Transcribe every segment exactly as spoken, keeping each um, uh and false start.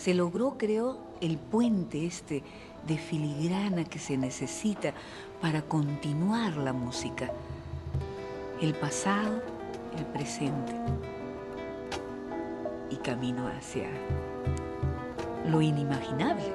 Se logró, creo, el puente este de filigrana que se necesita para continuar la música. El pasado, el presente. Y camino hacia lo inimaginable.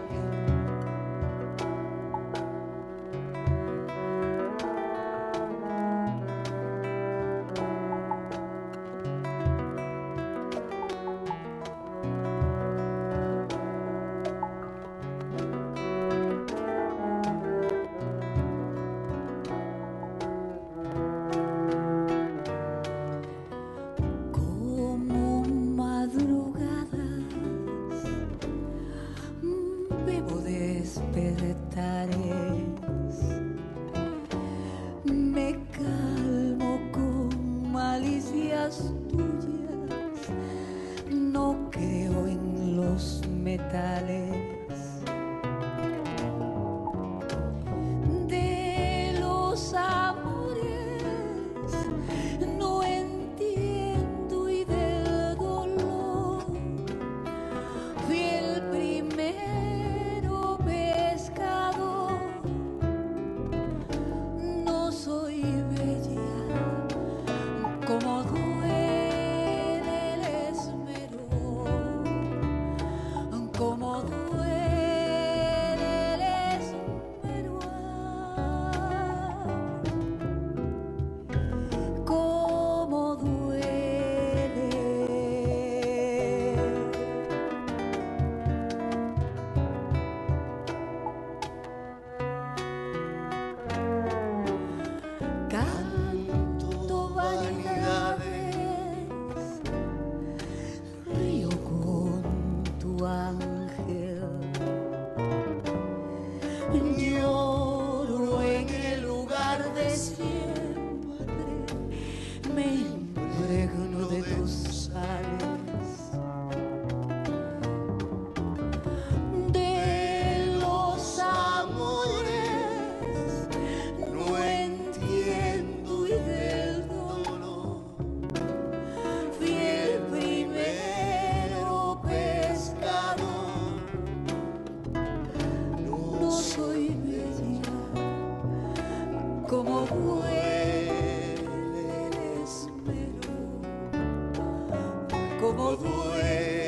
Me calmo con malicias tuyas, no creo en los metales de los amores, no entiendo y del dolor fui el primero. Lloro en el lugar de siempre, me impregno de tus sales, de los amores, no entiendo y del dolor, fui el primero pescador, no soy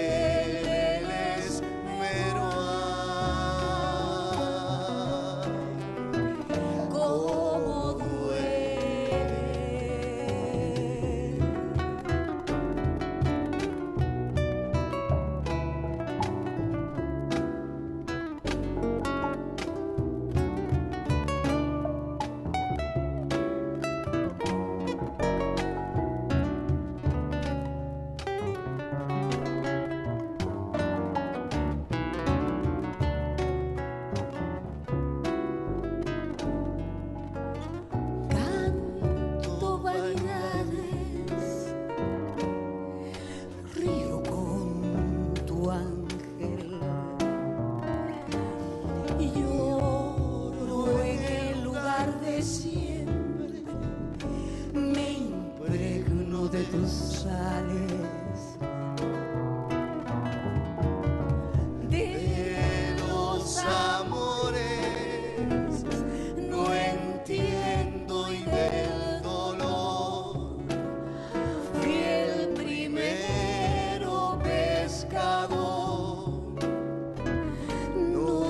bella como duele el esmero, como duele el esmero, ay, como duele. Siempre me impregno de tus sales, de los amores, no entiendo y del dolor, fui el primero pescador,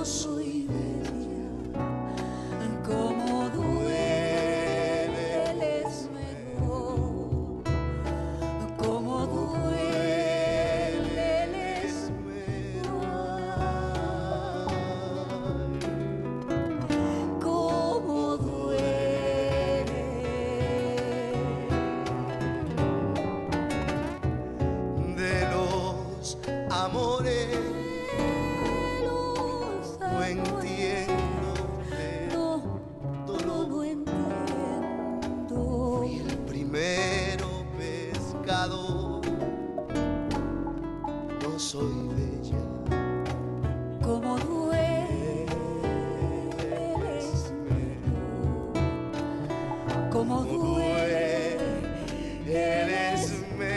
no soy bella como tú. Amores, no entiendo el dolor, no entiendo. Fui el primero pescador, no soy bella como dueles, como duele el esmero.